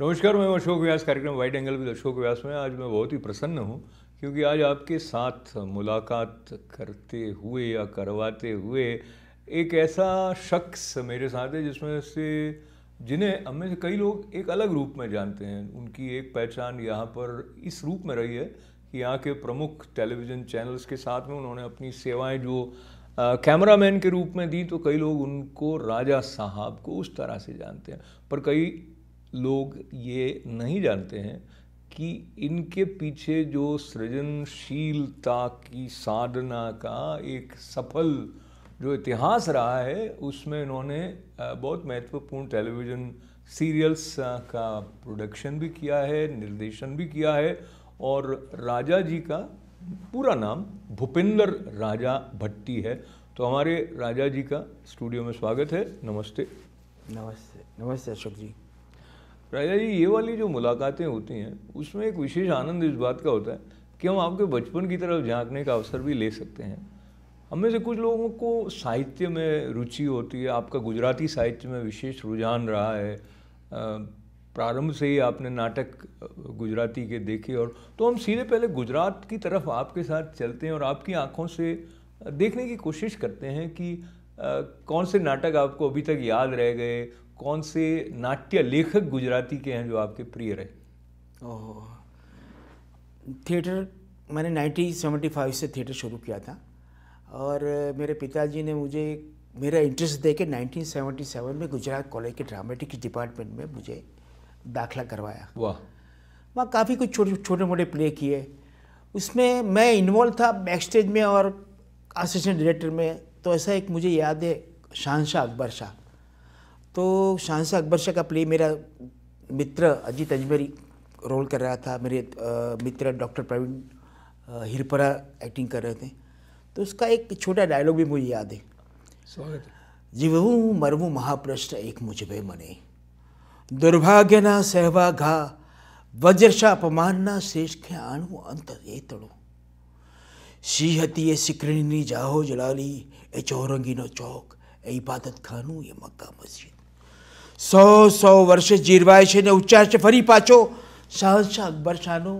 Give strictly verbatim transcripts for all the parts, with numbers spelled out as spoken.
नमस्कार, मैं अशोक व्यास, कार्यक्रम wide angle with Ashok Vyas में आज मैं बहुत ही प्रसन्न हूँ क्योंकि आज आपके साथ मुलाकात करते हुए या करवाते हुए एक ऐसा शख्स मेरे साथ है जिसमें से जिन्हें हमें से कई लोग एक अलग रूप में जानते हैं। उनकी एक पहचान यहाँ पर इस रूप में रही है कि यहाँ के प्रमुख टेलीविज़न चैनल्स के साथ में उन्होंने अपनी सेवाएँ जो कैमरामैन के रूप में दी, तो कई लोग उनको राजा साहब को उस तरह से जानते हैं। पर कई लोग ये नहीं जानते हैं कि इनके पीछे जो सृजनशीलता की साधना का एक सफल जो इतिहास रहा है उसमें इन्होंने बहुत महत्वपूर्ण टेलीविज़न सीरियल्स का प्रोडक्शन भी किया है, निर्देशन भी किया है। और राजा जी का पूरा नाम भूपेंद्र राजा भट्टी है। तो हमारे राजा जी का स्टूडियो में स्वागत है। नमस्ते। नमस्ते। नमस्ते अशोक जी। राजा जी, ये वाली जो मुलाकातें होती हैं उसमें एक विशेष आनंद इस बात का होता है कि हम आपके बचपन की तरफ झांकने का अवसर भी ले सकते हैं। हम में से कुछ लोगों को साहित्य में रुचि होती है, आपका गुजराती साहित्य में विशेष रुझान रहा है, प्रारंभ से ही आपने नाटक गुजराती के देखे। और तो हम सीधे पहले गुजरात की तरफ आपके साथ चलते हैं और आपकी आँखों से देखने की कोशिश करते हैं कि कौन से नाटक आपको अभी तक याद रह गए, कौन से नाट्य लेखक गुजराती के हैं जो आपके प्रिय रहे। ओह, थिएटर मैंने नाइनटीन सेवेंटी फाइव से थिएटर शुरू किया था और मेरे पिताजी ने मुझे मेरा इंटरेस्ट देके नाइनटीन सेवेंटी सेवन में गुजरात कॉलेज के ड्रामेटिक्स डिपार्टमेंट में मुझे दाखला करवाया। वाह। वहाँ काफ़ी कुछ छोटे छोटे मोटे प्ले किए, उसमें मैं इन्वॉल्व था बैक स्टेज में और असिस्टेंट डायरेक्टर में। तो ऐसा एक मुझे याद है शहंशाह अकबर शाह, तो शहंशाह अकबर शाह का प्ले मेरा मित्र अजीत अजमेरी रोल कर रहा था, मेरे मित्र डॉक्टर प्रवीण हिरपरा एक्टिंग कर रहे थे। तो उसका एक छोटा डायलॉग भी मुझे याद है। स्वागत। जीवू मरवू महाप्रश्न एक मुझबे मने दुर्भाग्य ना सहवा घा वज्रशा अपमान ना श्रेष्ठ के आणु अंत ए तड़ो शी हती ए सिकरणी जाहो जलाली ए चौरंगी नो चौक ए इबादत खानू ये मक्का मस्जिद सौ सौ वर्षे जीरवाय छे ने उच्चार छे फरी पाचो शहंशाह अकबर शाहनो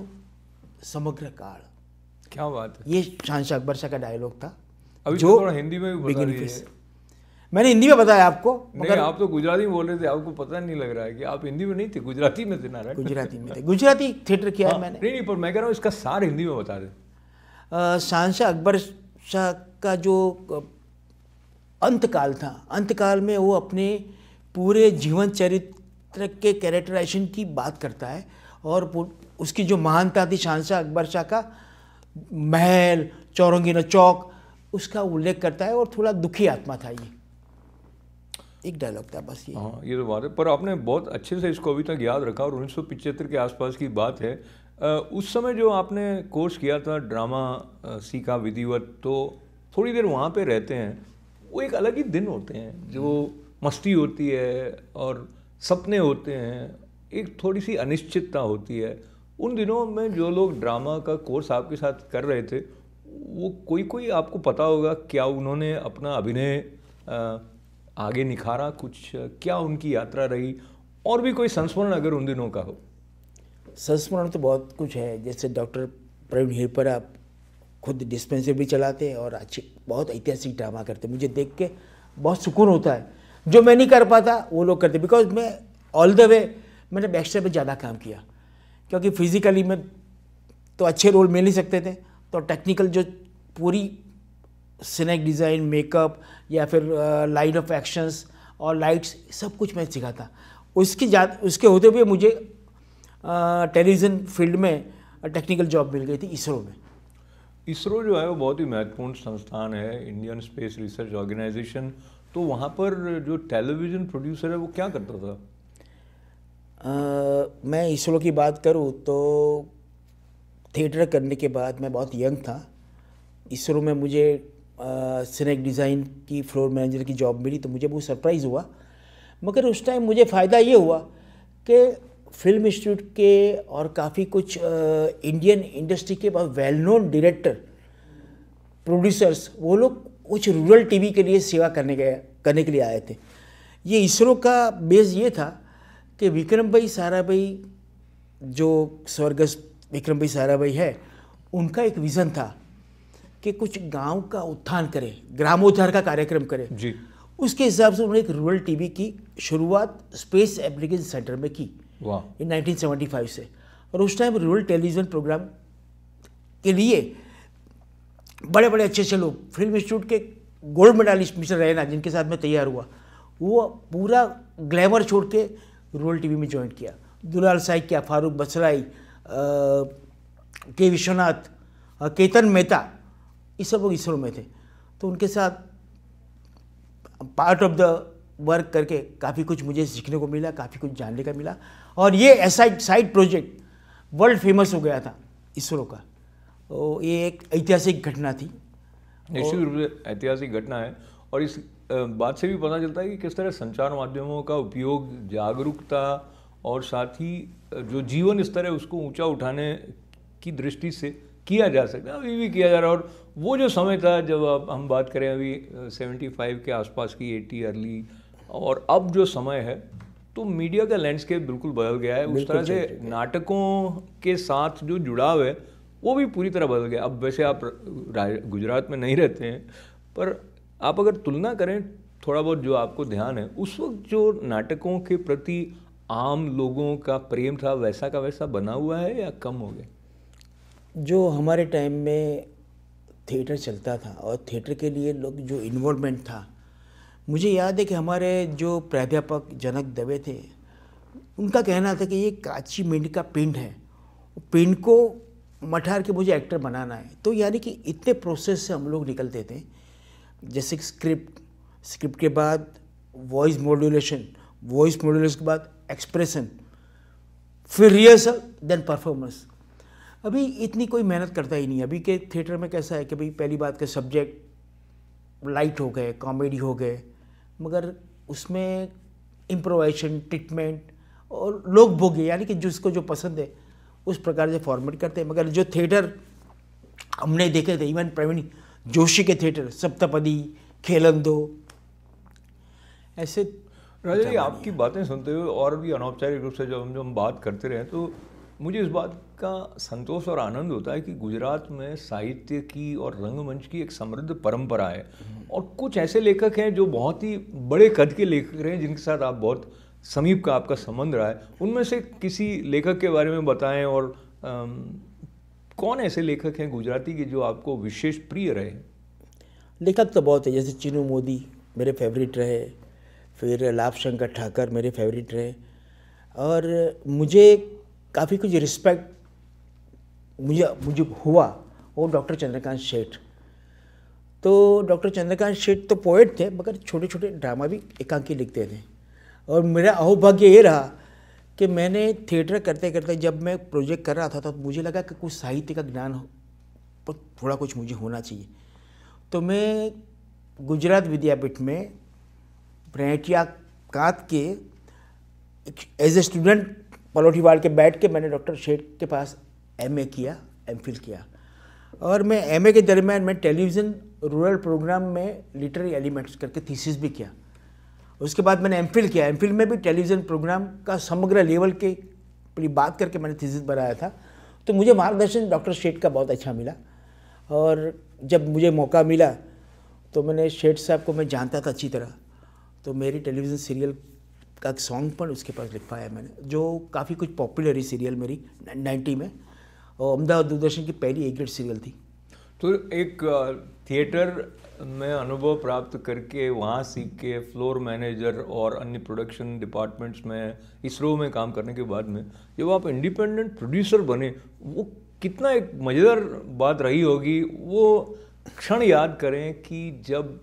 समग्र काल। क्या बात है। ये शहंशाह अकबर शाह का डायलॉग था। अभी जो थोड़ा हिंदी में भी बता रही है। मैंने हिंदी में बताया आपको, मगर आप तो गुजराती में बोल रहे थे, आपको पता नहीं लग रहा है कि आप हिंदी में नहीं थे, गुजराती में थे ना। गुजराती में थे, गुजराती थिएटर किया है मैंने। नहीं नहीं, पर मैं कह रहा हूँ इसका सार हिंदी में बता दें। शहंशाह अकबर शाह का जो अंतकाल था, अंतकाल में वो अपने पूरे जीवन चरित्र के कैरेक्टराइजेशन की बात करता है और उसकी जो महानता थी शहंशाह अकबर शाह का, महल चौरंगी ना चौक, उसका उल्लेख करता है। और थोड़ा दुखी आत्मा था, ये एक डायलॉग था बस ये। हाँ, ये तो बात है। पर आपने बहुत अच्छे से इसको अभी तक याद रखा और उन्नीस सौ पिचहत्तर के आसपास की बात है। उस समय जो आपने कोर्स किया था, ड्रामा सीखा विधिवत, तो थोड़ी देर वहाँ पर रहते हैं, वो एक अलग ही दिन होते हैं, जो मस्ती होती है और सपने होते हैं, एक थोड़ी सी अनिश्चितता होती है। उन दिनों में जो लोग ड्रामा का कोर्स आपके साथ कर रहे थे, वो कोई कोई आपको पता होगा, क्या उन्होंने अपना अभिनय आगे निखारा कुछ, क्या उनकी यात्रा रही, और भी कोई संस्मरण अगर उन दिनों का हो। संस्मरण तो बहुत कुछ है, जैसे डॉक्टर प्रवीण हिरपरा खुद डिस्पेंसरी भी चलाते और अच्छे बहुत ऐतिहासिक ड्रामा करते, मुझे देख के बहुत सुकून होता है। जो मैं नहीं कर पाता वो लोग करते, बिकॉज मैं ऑल द वे मैंने बैकस्टेज पर ज़्यादा काम किया क्योंकि फिजिकली मैं तो अच्छे रोल मिल नहीं सकते थे, तो टेक्निकल जो पूरी सीनिक डिज़ाइन, मेकअप या फिर लाइन ऑफ एक्शंस और लाइट्स, सब कुछ मैं सिखाता। उसकी जा उसके होते हुए मुझे टेलीविज़न फील्ड में टेक्निकल जॉब मिल गई थी इसरो में। इसरो जो है वो बहुत ही महत्वपूर्ण संस्थान है, इंडियन स्पेस रिसर्च ऑर्गेनाइजेशन। तो वहाँ पर जो टेलीविज़न प्रोड्यूसर है वो क्या करता था? आ, मैं इसरो की बात करूँ तो थिएटर करने के बाद मैं बहुत यंग था, इसरो में मुझे सीनिक डिज़ाइन की फ्लोर मैनेजर की जॉब मिली, तो मुझे बहुत सरप्राइज हुआ। मगर उस टाइम मुझे फ़ायदा ये हुआ कि फिल्म इंस्टीट्यूट के और काफ़ी कुछ आ, इंडियन इंडस्ट्री के बहुत वेल नोन डायरेक्टर प्रोड्यूसर्स, वो लोग कुछ रूरल टीवी के लिए सेवा करने के करने के लिए आए थे। ये इसरो का बेस ये था कि विक्रम भाई साराभाई, जो स्वर्गस्थ विक्रम भाई साराभाई है, उनका एक विज़न था कि कुछ गांव का उत्थान करें, ग्रामोद्धार का कार्यक्रम करें जी। उसके हिसाब से उन्होंने एक रूरल टीवी की शुरुआत स्पेस एप्लीकेशन सेंटर में की इन नाइनटीन सेवेंटी फाइव से। और उस टाइम रूरल टेलीविज़न प्रोग्राम के लिए बड़े बड़े अच्छे अच्छे लोग, फिल्म इंस्टीट्यूट के गोल्ड मेडलिस्ट मिस्टर रैना, जिनके साथ मैं तैयार हुआ, वो पूरा ग्लैमर छोड़ के रूरल टीवी में ज्वाइन किया। दुलाल साइकिया, फारूक बसराई, के विश्वनाथ, केतन मेहता, ये सब लोग इसरो में थे। तो उनके साथ पार्ट ऑफ द वर्क करके काफ़ी कुछ मुझे सीखने को मिला, काफ़ी कुछ जानने का मिला। और ये ऐसा साइड प्रोजेक्ट वर्ल्ड फेमस हो गया था इसरो का। तो ये एक ऐतिहासिक घटना थी, निश्चित रूप से ऐतिहासिक घटना है। और इस बात से भी पता चलता है कि किस तरह संचार माध्यमों का उपयोग जागरूकता और साथ ही जो जीवन इस तरह उसको ऊंचा उठाने की दृष्टि से किया जा सकता है, अभी भी किया जा रहा है। और वो जो समय था, जब अब हम बात करें अभी सेवेंटी फाइव के आसपास की, एटी अर्ली, और अब जो समय है, तो मीडिया का लैंडस्केप बिल्कुल बदल गया है। उस तरह से नाटकों के साथ जो जुड़ाव है वो भी पूरी तरह बदल गया। अब वैसे आप गुजरात में नहीं रहते हैं, पर आप अगर तुलना करें थोड़ा बहुत जो आपको ध्यान है, उस वक्त जो नाटकों के प्रति आम लोगों का प्रेम था, वैसा का वैसा बना हुआ है या कम हो गया? जो हमारे टाइम में थिएटर चलता था और थिएटर के लिए लोग जो इन्वॉल्वमेंट था, मुझे याद है कि हमारे जो प्राध्यापक जनक देव थे, उनका कहना था कि ये काची मेंढ का पिंड है, पिंड को मठार के मुझे एक्टर बनाना है। तो यानी कि इतने प्रोसेस से हम लोग निकलते थे, जैसे स्क्रिप्ट, स्क्रिप्ट के बाद वॉइस मॉड्यूलेशन, वॉइस मॉड्यूलेशन के बाद एक्सप्रेशन, फिर रिहर्सल, देन परफॉर्मेंस। अभी इतनी कोई मेहनत करता ही नहीं। अभी के थिएटर में कैसा है कि भाई पहली बात के सब्जेक्ट लाइट हो गए, कॉमेडी हो गए, मगर उसमें इम्प्रोवाइजेशन, ट्रीटमेंट और लोग भोगे, यानी कि जिसको जो पसंद है उस प्रकार से फॉर्मेट करते हैं। मगर जो थिएटर हमने देखे थे, इवन प्रवीण जोशी के थिएटर, सप्तपदी, खेलंदो, ऐसे। राजा जी, आपकी बातें सुनते हुए और भी अनौपचारिक रूप से जब हम जो हम बात करते रहे, तो मुझे इस बात का संतोष और आनंद होता है कि गुजरात में साहित्य की और रंगमंच की एक समृद्ध परंपरा है। और कुछ ऐसे लेखक हैं जो बहुत ही बड़े कद के लेखक रहे हैं, जिनके साथ आप बहुत समीप का आपका संबंध रहा है। उनमें से किसी लेखक के बारे में बताएं, और आम, कौन ऐसे लेखक हैं गुजराती के जो आपको विशेष प्रिय रहे? लेखक तो बहुत है, जैसे चिनू मोदी मेरे फेवरेट रहे, फिर लाभ शंकर ठाकर मेरे फेवरेट रहे। और मुझे काफ़ी कुछ रिस्पेक्ट मुझे मुझे हुआ वो डॉक्टर चंद्रकांत शेठ। तो डॉक्टर चंद्रकांत शेठ तो पोएट थे, मगर छोटे छोटे ड्रामा भी एकांकी लिखते थे। और मेरा अहोभाग्य ये रहा कि मैंने थिएटर करते करते, जब मैं प्रोजेक्ट कर रहा था, तो मुझे लगा कि कुछ साहित्य का ज्ञान हो, थोड़ा कुछ मुझे होना चाहिए। तो मैं गुजरात विद्यापीठ में प्रणटिया कांत के एज ए स्टूडेंट पलोठीवाड़ के बैठ के मैंने डॉक्टर शेठ के पास एमए किया, एमफिल किया। और मैं एमए के दरम्यान मैं टेलीविज़न रूरल प्रोग्राम में लिटरेरी एलिमेंट्स करके थीसिस भी किया। उसके बाद मैंने एमफिल किया, एमफिल में भी टेलीविज़न प्रोग्राम का समग्र लेवल के पूरी बात करके मैंने थीसिस बनाया था। तो मुझे मार्गदर्शन डॉक्टर शेठ का बहुत अच्छा मिला। और जब मुझे मौका मिला तो मैंने शेठ साहब को मैं जानता था अच्छी तरह, तो मेरी टेलीविज़न सीरियल का एक सॉन्ग पर उसके पास लिखवाया मैंने, जो काफ़ी कुछ पॉपुलर हुई सीरियल मेरी नाइन्टी में, और अहमदाबाद दूरदर्शन की पहली ए ग्रेड सीरियल थी। तो एक थिएटर में अनुभव प्राप्त करके, वहाँ सीख के, फ्लोर मैनेजर और अन्य प्रोडक्शन डिपार्टमेंट्स में, इसरो में काम करने के बाद में जब आप इंडिपेंडेंट प्रोड्यूसर बने, वो कितना एक मज़ेदार बात रही होगी। वो क्षण याद करें कि जब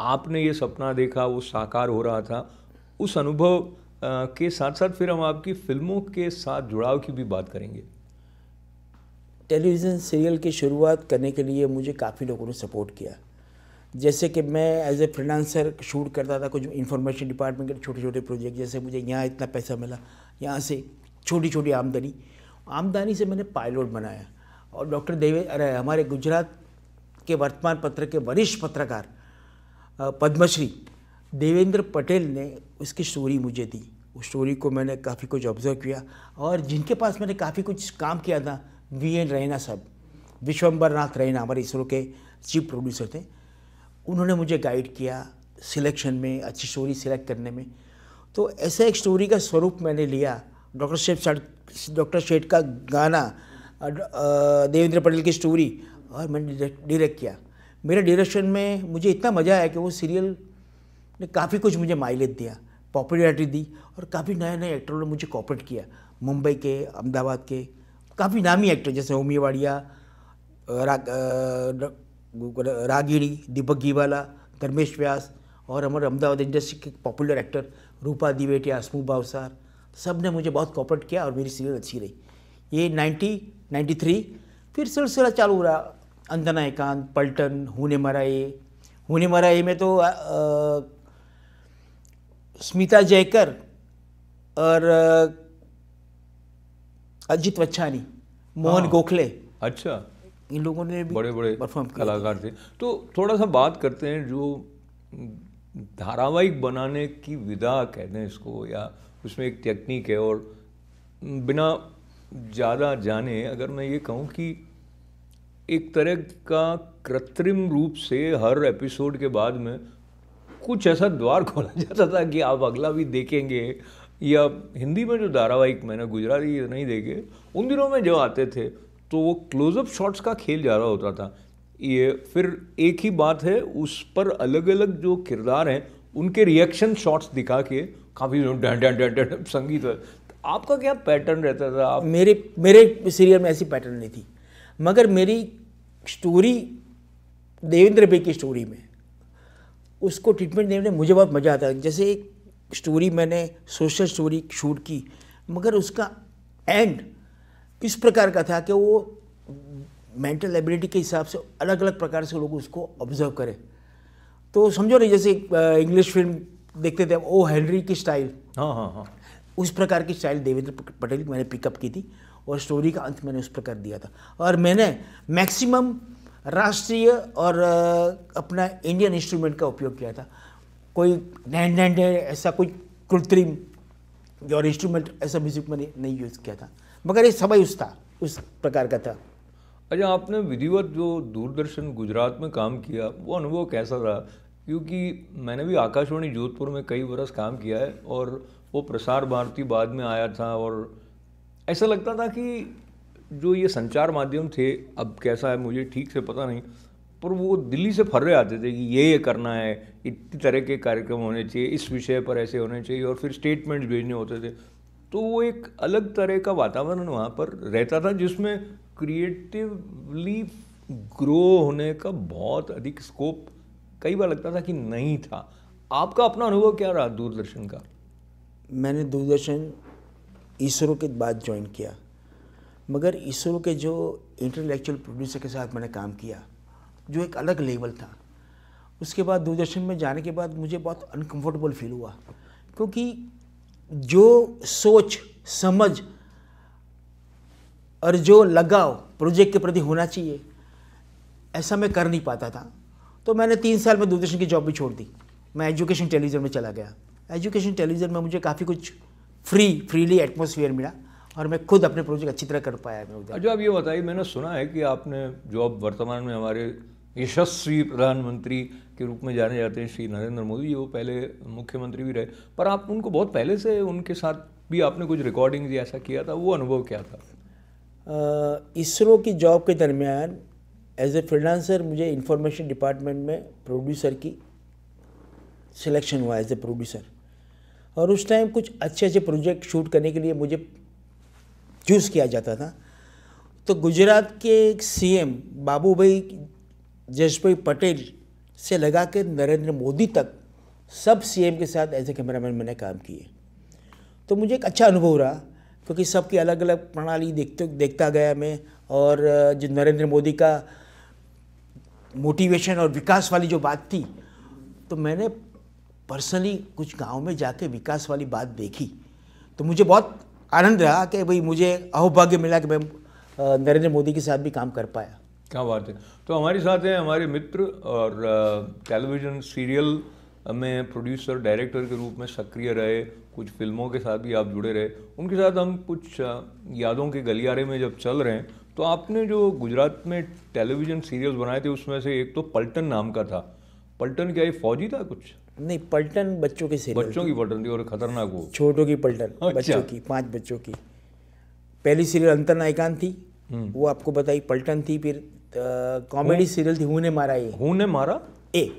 आपने ये सपना देखा, वो साकार हो रहा था। उस अनुभव के साथ साथ फिर हम आपकी फिल्मों के साथ जुड़ाव की भी बात करेंगे। टेलीविज़न सीरियल की शुरुआत करने के लिए मुझे काफ़ी लोगों ने सपोर्ट किया, जैसे कि मैं एज ए फ्रीलांसर शूट करता था कुछ इंफॉर्मेशन डिपार्टमेंट के छोटे छोटे प्रोजेक्ट। जैसे मुझे यहाँ इतना पैसा मिला, यहाँ से छोटी छोटी आमदनी, आमदनी से मैंने पायलट बनाया। और डॉक्टर देवे अरे हमारे गुजरात के वर्तमान पत्र के वरिष्ठ पत्रकार पद्मश्री देवेंद्र पटेल ने उसकी स्टोरी मुझे दी। उस स्टोरी को मैंने काफ़ी कुछ ऑब्जर्व किया, और जिनके पास मैंने काफ़ी कुछ काम किया था, वी एन रैना साहब, विश्वम्बरनाथ रैना हमारे इसरो के चीफ प्रोड्यूसर थे, उन्होंने मुझे गाइड किया सिलेक्शन में, अच्छी स्टोरी सिलेक्ट करने में। तो ऐसा एक स्टोरी का स्वरूप मैंने लिया। डॉक्टर शेठ डॉक्टर शेठ का गाना, देवेंद्र पटेल की स्टोरी, और मैंने डायरेक्ट किया। मेरे डायरेक्शन में मुझे इतना मज़ा आया कि वो सीरियल ने काफ़ी कुछ मुझे माइलेज दिया, पॉपुलैरिटी दी, और काफ़ी नए नए एक्टरों ने मुझे कॉपरेट किया। मुंबई के, अहमदाबाद के काफ़ी नामी एक्टर जैसे होमिया वाडिया, राग, रागिणी, दीपक गीवाला, धर्मेश व्यास, और हमारे अहमदाबाद इंडस्ट्री के पॉपुलर एक्टर रूपा दिवेटिया, असमू बावसार, सब ने मुझे बहुत कॉपरेट किया और मेरी सीरियल अच्छी रही। ये नाइन्टी नाइन्टी थ्री, फिर सिलसिला चालू रहा। अंजना एकांत, पलटन, हुने मारा ये हुने मारा ये में तो आ, आ, स्मिता जयकर और अजीत वच्छानी, मोहन गोखले, अच्छा, इन लोगों ने भी बड़े बड़े परफॉर्म कलाकार थे। तो थोड़ा सा बात करते हैं जो धारावाहिक बनाने की विधा कहते हैं इसको, या उसमें एक टेक्निक है। और बिना ज़्यादा जाने अगर मैं ये कहूँ कि एक तरह का कृत्रिम रूप से हर एपिसोड के बाद में कुछ ऐसा द्वार खोला जाता था कि आप अगला भी देखेंगे, या हिंदी में जो धारावाहिक मैंने गुजराती नहीं देखे उन दिनों में जो आते थे तो वो क्लोजअप शॉट्स का खेल जा रहा होता था। ये फिर एक ही बात है, उस पर अलग अलग जो किरदार हैं उनके रिएक्शन शॉट्स दिखा के काफ़ी संगीत। आपका क्या पैटर्न रहता था? आप मेरे मेरे सीरियल में ऐसी पैटर्न नहीं थी, मगर मेरी स्टोरी देवेंद्र भाई की स्टोरी में उसको ट्रीटमेंट देने में मुझे बहुत मज़ा आता। जैसे एक स्टोरी मैंने सोशल स्टोरी शूट की, मगर उसका एंड इस प्रकार का था कि वो मेंटल एबिलिटी के हिसाब से अलग अलग प्रकार से लोग उसको ऑब्जर्व करें। तो समझो नहीं, जैसे इंग्लिश फिल्म देखते थे ओ हेनरी की स्टाइल, हाँ हाँ हाँ, उस प्रकार की स्टाइल देवेंद्र पटेल मैंने पिकअप की थी और स्टोरी का अंत मैंने उस प्रकार दिया था। और मैंने मैक्सिमम राष्ट्रीय और अपना इंडियन इंस्ट्रूमेंट का उपयोग किया था। कोई नैंड नैंड ऐसा कोई कृत्रिम और इंस्ट्रूमेंट ऐसा म्यूजिक मैंने नहीं यूज़ किया था, मगर ये समय उस था, उस प्रकार का था। अच्छा, आपने विधिवत जो दूरदर्शन गुजरात में काम किया वो अनुभव कैसा रहा? क्योंकि मैंने भी आकाशवाणी जोधपुर में कई बरस काम किया है, और वो प्रसार भारती बाद में आया था, और ऐसा लगता था कि जो ये संचार माध्यम थे, अब कैसा है मुझे ठीक से पता नहीं, पर वो दिल्ली से फर्रे आते थे कि ये ये करना है, इतनी तरह के कार्यक्रम होने चाहिए, इस विषय पर ऐसे होने चाहिए, और फिर स्टेटमेंट्स भेजने होते थे। तो वो एक अलग तरह का वातावरण वहाँ पर रहता था जिसमें क्रिएटिवली ग्रो होने का बहुत अधिक स्कोप कई बार लगता था कि नहीं था। आपका अपना अनुभव क्या रहा दूरदर्शन का? मैंने दूरदर्शन इसरो के बाद ज्वाइन किया, मगर इसरो के जो इंटेलेक्चुअल प्रोड्यूसर के साथ मैंने काम किया जो एक अलग लेवल था। उसके बाद दूरदर्शन में जाने के बाद मुझे बहुत अनकंफर्टेबल फील हुआ, क्योंकि जो सोच, समझ और जो लगाव प्रोजेक्ट के प्रति होना चाहिए, ऐसा मैं कर नहीं पाता था। तो मैंने तीन साल में दूरदर्शन की जॉब भी छोड़ दी, मैं एजुकेशन टेलीविज़न में चला गया। एजुकेशन टेलीविज़न में मुझे काफ़ी कुछ फ्री फ्रीली एटमॉस्फेयर मिला, और मैं खुद अपने प्रोजेक्ट अच्छी तरह कर पाया। मैं उधर। अच्छा, आप ये बताइए, मैंने सुना है कि आपने जॉब वर्तमान में हमारे यशस्वी प्रधानमंत्री के रूप में जाने जाते हैं श्री नरेंद्र मोदी जी, वो पहले मुख्यमंत्री भी रहे, पर आप उनको बहुत पहले से, उनके साथ भी आपने कुछ रिकॉर्डिंग ऐसा किया था, वो अनुभव क्या था? इसरो की जॉब के दरमियान एज ए फ्रीलांसर मुझे इंफॉर्मेशन डिपार्टमेंट में प्रोड्यूसर की सिलेक्शन हुआ एज ए प्रोड्यूसर, और उस टाइम कुछ अच्छे अच्छे प्रोजेक्ट शूट करने के लिए मुझे चूज़ किया जाता था। तो गुजरात के एक सी एम बाबू भाई जशभाई पटेल से लगा के नरेंद्र मोदी तक सब सीएम के साथ एज ए कैमरामैन मैंने काम किए। तो मुझे एक अच्छा अनुभव रहा, क्योंकि सबकी अलग अलग प्रणाली देखते देखता गया मैं, और जो नरेंद्र मोदी का मोटिवेशन और विकास वाली जो बात थी, तो मैंने पर्सनली कुछ गांव में जाके विकास वाली बात देखी। तो मुझे बहुत आनंद रहा कि भाई मुझे अहोभाग्य मिला कि मैं नरेंद्र मोदी के साथ भी काम कर पाया। क्या बात है। तो हमारे साथ हैं हमारे मित्र और टेलीविज़न सीरियल में प्रोड्यूसर डायरेक्टर के रूप में सक्रिय रहे, कुछ फिल्मों के साथ भी आप जुड़े रहे, उनके साथ हम कुछ यादों के गलियारे में जब चल रहे हैं तो आपने जो गुजरात में टेलीविज़न सीरियल्स बनाए थे उसमें से एक तो पलटन नाम का था। पलटन क्या ये फौजी था कुछ? नहीं, पलटन बच्चों के सीरियल, बच्चों की पलटन थी और खतरनाक वो छोटों की पलटन। अच्छा। बच्चों की, पाँच बच्चों की पहली सीरियल अंतरनायिकान थी, वो आपको बताई पलटन थी। फिर कॉमेडी सीरियल थी हुने मारा, ये हुने मारा ए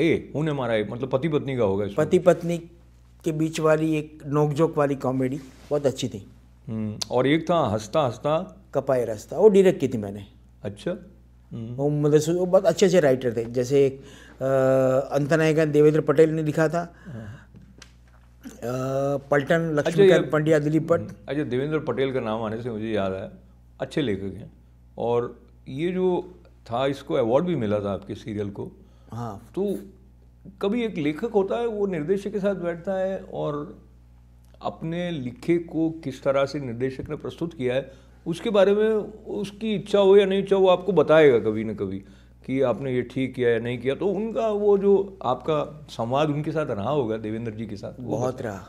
ए हुने मारा ए मतलब पति पत्नी का होगा, पति पत्नी के बीच वाली एक नोकझोंक वाली कॉमेडी बहुत अच्छी थी। और एक था हंसता हंसता कपाए रास्ता, वो डायरेक्ट की थी मैंने। अच्छा। वो मतलब वो बहुत अच्छे अच्छे राइटर थे, जैसे एक अंतनायिका देवेंद्र पटेल ने लिखा था, पलटन लक्ष्मीकांत पंड्या दिलीप भट्ट। अच्छा, देवेंद्र पटेल का नाम आने से मुझे याद आया, अच्छे लेखक हैं और ये जो था इसको अवार्ड भी मिला था आपके सीरियल को। हाँ। तो कभी एक लेखक होता है वो निर्देशक के साथ बैठता है और अपने लिखे को किस तरह से निर्देशक ने प्रस्तुत किया है उसके बारे में उसकी इच्छा हो या नहीं इच्छा हो वो आपको बताएगा कभी ना कभी कि आपने ये ठीक किया या नहीं किया। तो उनका वो जो आपका संवाद उनके साथ रहा होगा देवेंद्र जी के साथ? बहुत रहा।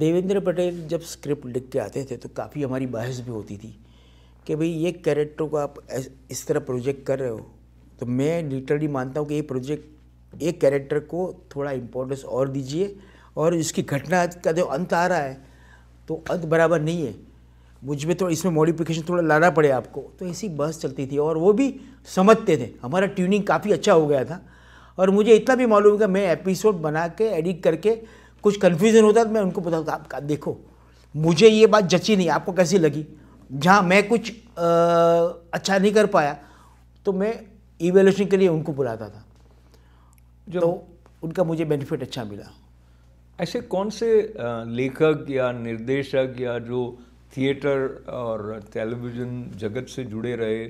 देवेंद्र पटेल जब स्क्रिप्ट लिख के आते थे तो काफ़ी हमारी बहस भी होती थी कि भाई ये कैरेक्टर को आप इस तरह प्रोजेक्ट कर रहे हो, तो मैं लिटरली मानता हूँ कि ये प्रोजेक्ट एक कैरेक्टर को थोड़ा इम्पोर्टेंस और दीजिए और इसकी घटना का जो अंत आ रहा है तो अंत बराबर नहीं है, मुझ में तो इसमें मॉडिफिकेशन थोड़ा लाना पड़े आपको। तो ऐसी बहस चलती थी और वो भी समझते थे, हमारा ट्यूनिंग काफ़ी अच्छा हो गया था। और मुझे इतना भी मालूम कि मैं एपिसोड बना के एडिट करके कुछ कन्फ्यूज़न होता तो मैं उनको बताता आप देखो मुझे ये बात जची नहीं, आपको कैसी लगी, जहाँ मैं कुछ आ, अच्छा नहीं कर पाया तो मैं इवेल्यूशन के लिए उनको बुलाता था, तो उनका मुझे बेनिफिट अच्छा मिला। ऐसे कौन से लेखक या निर्देशक या जो थिएटर और टेलीविज़न जगत से जुड़े रहे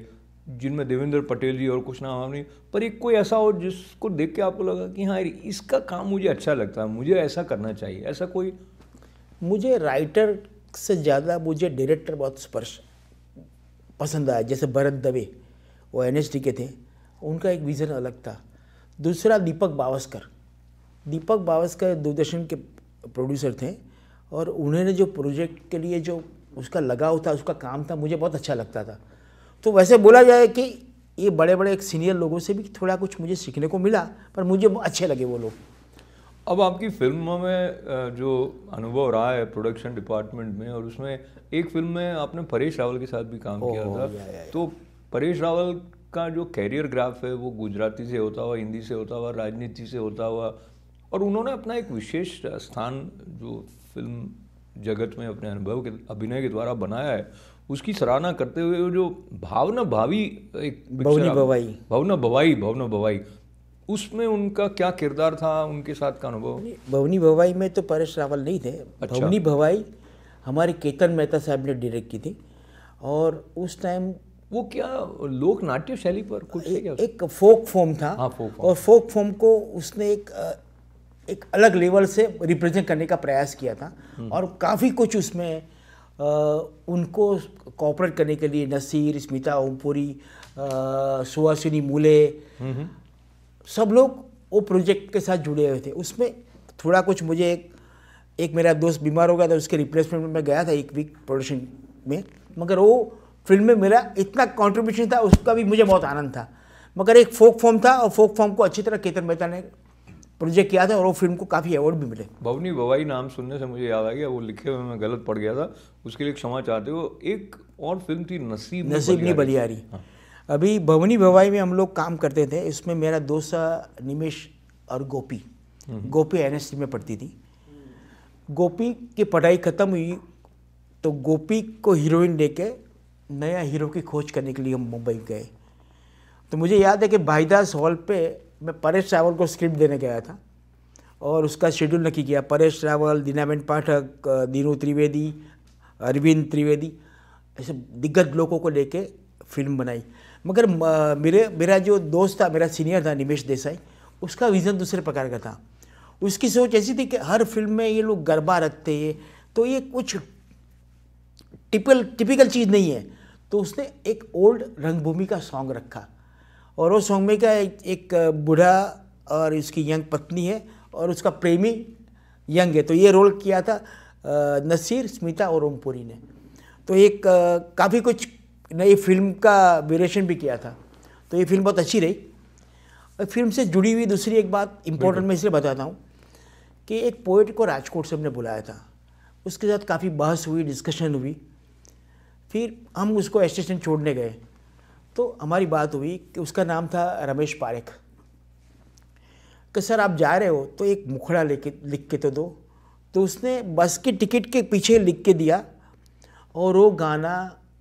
जिनमें देवेंद्र पटेल जी और कुछ नाम आपने, पर एक कोई ऐसा हो जिसको देख के आपको लगा कि हाँ इसका काम मुझे अच्छा लगता है, मुझे ऐसा करना चाहिए, ऐसा कोई? मुझे राइटर से ज़्यादा मुझे डायरेक्टर बहुत स्पर्श पसंद आया, जैसे भरत दवे, वो एन एच डी के थे, उनका एक विज़न अलग था। दूसरा दीपक बावस्कर, दीपक बावस्कर दूरदर्शन के प्रोड्यूसर थे और उन्होंने जो प्रोजेक्ट के लिए जो उसका लगाव था, उसका काम था, मुझे बहुत अच्छा लगता था। तो वैसे बोला जाए कि ये बड़े बड़े एक सीनियर लोगों से भी थोड़ा कुछ मुझे सीखने को मिला, पर मुझे अच्छे लगे वो लोग। अब आपकी फिल्मों में जो अनुभव रहा है प्रोडक्शन डिपार्टमेंट में, और उसमें एक फिल्म में आपने परेश रावल के साथ भी काम किया था, या, या, या। तो परेश रावल का जो कैरियर ग्राफ है वो गुजराती से होता हुआ, हिंदी से होता हुआ, राजनीति से होता हुआ, और उन्होंने अपना एक विशेष स्थान जो फिल्म जगत में अपने अनुभव के अभिनय के द्वारा बनाया है उसकी सराहना करते हुए वो जो भावना भावी एक भवाई भावना भवाई भावना भवाई उसमें उनका क्या किरदार था, उनके साथ का अनुभव? भवनी भवाई में तो परेश रावल नहीं थे। अच्छा। भवनी भवाई हमारे केतन मेहता साहब ने डायरेक्ट की थी और उस टाइम वो क्या लोक नाट्य शैली पर कुछ ए, एक फोक फॉर्म था। हाँ, फोक फॉर्म। और फोक फॉर्म को उसने एक एक अलग लेवल से रिप्रेजेंट करने का प्रयास किया था और काफ़ी कुछ उसमें आ, उनको कॉपरेट करने के लिए नसीर, स्मिता, ओम पुरी, सुहासिनी मूले, सब लोग वो प्रोजेक्ट के साथ जुड़े हुए थे। उसमें थोड़ा कुछ मुझे एक एक मेरा दोस्त बीमार हो गया था, उसके रिप्लेसमेंट में मैं गया था एक वीक प्रोडक्शन में, मगर वो फिल्म में मेरा इतना कंट्रीब्यूशन था उसका भी मुझे बहुत आनंद था। मगर एक फोक फॉर्म था और फोक फॉर्म को अच्छी तरह केतन मेहता ने प्रोजेक्ट किया था और वो फिल्म को काफ़ी अवार्ड भी मिले। भवनी भवाई नाम सुनने से मुझे याद आ गया, वो लिखे हुए मैं गलत पड़ गया था, उसके लिए क्षमा चाहते हो। एक और फिल्म थी नसीब नसीबनी बलियारी। अभी भवनी भवाई में हम लोग काम करते थे, इसमें मेरा दोस्त निमेश और Gopi, Gopi N S T में पढ़ती थी। गोपी की पढ़ाई ख़त्म हुई तो गोपी को हीरोइन देके नया हीरो की खोज करने के लिए हम मुंबई गए। तो मुझे याद है कि भाईदास हॉल पे मैं परेश रावल को स्क्रिप्ट देने गया था और उसका शेड्यूल नक्की किया। परेश रावल, दीनाबेन पाठक, दीनू त्रिवेदी, अरविंद त्रिवेदी, ऐसे दिग्गज लोगों को लेके फिल्म बनाई। मगर मेरे मेरा जो दोस्त था, मेरा सीनियर था निमेश देसाई, उसका विज़न दूसरे प्रकार का था। उसकी सोच ऐसी थी कि हर फिल्म में ये लोग गरबा रखते हैं तो ये कुछ टिपिकल टिपिकल चीज़ नहीं है। तो उसने एक ओल्ड रंगभूमि का सॉन्ग रखा और वो सॉन्ग में का एक, एक बूढ़ा और उसकी यंग पत्नी है और उसका प्रेमी यंग है। तो ये रोल किया था नसीर, स्मिता और ओम पुरी ने। तो एक काफ़ी कुछ नई फिल्म का ड्यूरेशन भी किया था, तो ये फिल्म बहुत अच्छी रही। और फिल्म से जुड़ी हुई दूसरी एक बात इम्पोर्टेंट मैं इसलिए बताता हूँ कि एक पोएट को राजकोट से हमने बुलाया था, उसके साथ काफ़ी बहस हुई, डिस्कशन हुई, फिर हम उसको स्टेशन छोड़ने गए तो हमारी बात हुई कि उसका नाम था रमेश पारेख, कि सर आप जा रहे हो तो एक मुखड़ा लेके लिख के तो दो। तो उसने बस की टिकट के पीछे लिख के दिया और वो गाना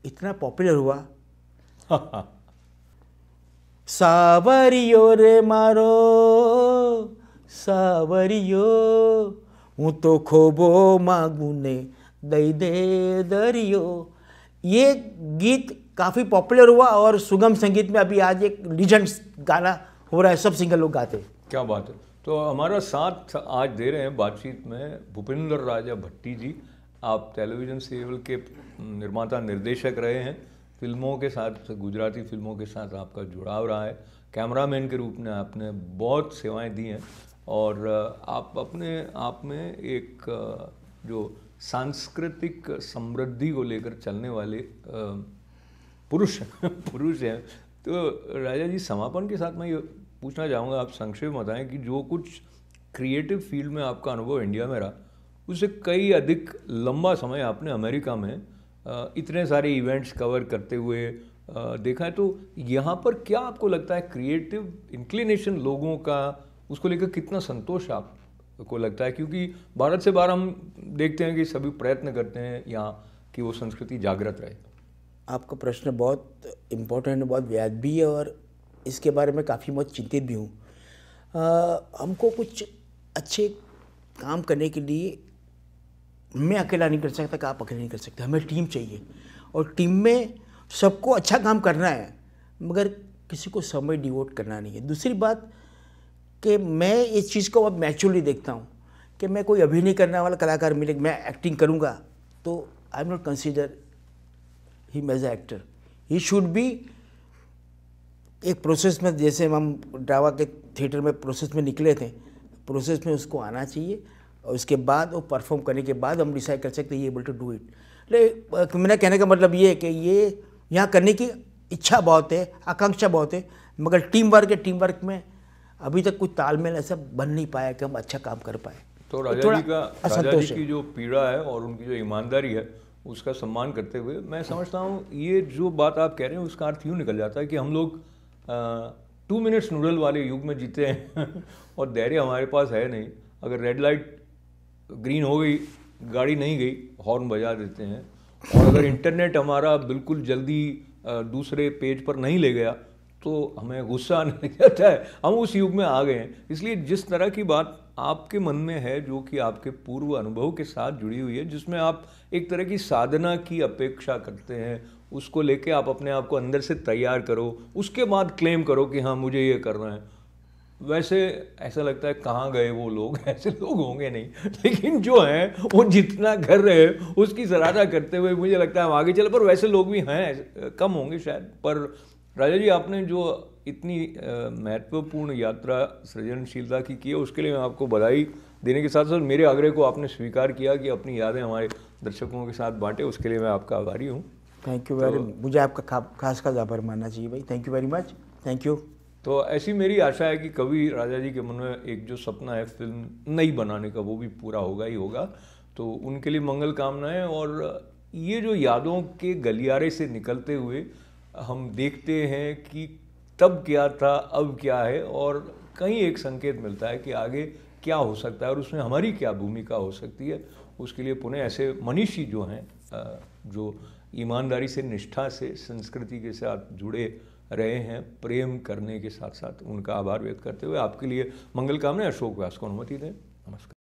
इतना पॉपुलर हुआ, सावरियो रे मारो सावरियो हूँ तो खोबो मागुने दई दे दरियो। ये गीत काफ़ी पॉपुलर हुआ और सुगम संगीत में अभी आज एक लीजेंड गाना हो रहा है, सब सिंगर लोग गाते हैं। क्या बात है। तो हमारा साथ आज दे रहे हैं बातचीत में भूपेंद्र राजा भट्टी जी। आप टेलीविज़न सीरियल के निर्माता निर्देशक रहे हैं, फिल्मों के साथ, गुजराती फिल्मों के साथ आपका जुड़ाव रहा है, कैमरामैन के रूप में आपने बहुत सेवाएं दी हैं और आप अपने आप में एक जो सांस्कृतिक समृद्धि को लेकर चलने वाले पुरुष पुरुष हैं। तो राजा जी, समापन के साथ मैं ये पूछना चाहूँगा, आप संक्षेप बताएं कि जो कुछ क्रिएटिव फील्ड में आपका अनुभव इंडिया में रहा, उससे कई अधिक लंबा समय आपने अमेरिका में इतने सारे इवेंट्स कवर करते हुए देखा है, तो यहाँ पर क्या आपको लगता है क्रिएटिव इंक्लिनेशन लोगों का, उसको लेकर कितना संतोष आपको लगता है? क्योंकि भारत से बाहर हम देखते हैं कि सभी प्रयत्न करते हैं यहाँ कि वो संस्कृति जागृत रहे। आपका प्रश्न बहुत इम्पोर्टेंट, बहुत व्याजबी है और इसके बारे में काफ़ी बहुत चिंतित भी हूँ। हमको कुछ अच्छे काम करने के लिए मैं अकेला नहीं कर सकता, आप अकेले नहीं कर सकते, हमें टीम चाहिए और टीम में सबको अच्छा काम करना है मगर किसी को समय डिवोट करना नहीं है। दूसरी बात कि मैं इस चीज़ को अब मैच्योरली देखता हूँ कि मैं कोई अभिनय करने वाला कलाकार मिले, मैं एक्टिंग करूँगा तो I am not consider him as a actor. He should be एक प्रोसेस में, जैसे हम ड्रामा के थिएटर में प्रोसेस में निकले थे, प्रोसेस में उसको आना चाहिए और उसके बाद वो परफॉर्म करने के बाद हम डिसाइड कर सकते हैं ये एबल टू डू इट। ले मेरा कहने का मतलब ये है कि ये यहाँ करने की इच्छा बहुत है, आकांक्षा बहुत है, मगर टीम वर्क है, टीम वर्क में अभी तक कुछ तालमेल ऐसा बन नहीं पाया कि हम अच्छा काम कर पाए। तो राजा जी का राजा जी की जो पीड़ा है और उनकी जो ईमानदारी है उसका सम्मान करते हुए मैं समझता हूँ ये जो बात आप कह रहे हैं उसका अर्थ यूँ निकल जाता है कि हम लोग टू मिनट्स नूडल वाले युग में जीते हैं और धैर्य हमारे पास है नहीं। अगर रेड लाइट ग्रीन हो गई, गाड़ी नहीं गई, हॉर्न बजा देते हैं, और अगर इंटरनेट हमारा बिल्कुल जल्दी दूसरे पेज पर नहीं ले गया तो हमें गुस्सा आने लग जाता है। हम उस युग में आ गए हैं। इसलिए जिस तरह की बात आपके मन में है, जो कि आपके पूर्व अनुभव के साथ जुड़ी हुई है, जिसमें आप एक तरह की साधना की अपेक्षा करते हैं, उसको लेके आप अपने आप को अंदर से तैयार करो, उसके बाद क्लेम करो कि हाँ मुझे ये करना है। वैसे ऐसा लगता है कहाँ गए वो लोग, ऐसे लोग होंगे नहीं, लेकिन जो हैं वो जितना कर रहे हैं उसकी सराहना करते हुए मुझे लगता है हम आगे चले। पर वैसे लोग भी हैं, कम होंगे शायद। पर राजा जी, आपने जो इतनी महत्वपूर्ण यात्रा सृजनशीलता की की है, उसके लिए मैं आपको बधाई देने के साथ साथ मेरे आग्रह को आपने स्वीकार किया कि अपनी यादें हमारे दर्शकों के साथ बाँटें, उसके लिए मैं आपका आभारी हूँ। Thank you very much. मुझे आपका खास खास आभार मानना चाहिए भाई। Thank you very much. Thank you. तो ऐसी मेरी आशा है कि कभी राजा जी के मन में एक जो सपना है फिल्म नहीं बनाने का, वो भी पूरा होगा ही होगा। तो उनके लिए मंगल कामनाएं। और ये जो यादों के गलियारे से निकलते हुए हम देखते हैं कि तब क्या था, अब क्या है, और कहीं एक संकेत मिलता है कि आगे क्या हो सकता है और उसमें हमारी क्या भूमिका हो सकती है। उसके लिए पुनः ऐसे मनीषी जो हैं, जो ईमानदारी से, निष्ठा से, संस्कृति के साथ जुड़े रहे हैं, प्रेम करने के साथ साथ, उनका आभार व्यक्त करते हुए आपके लिए मंगल कामनाएं। अशोक व्यास को अनुमति दें। नमस्कार।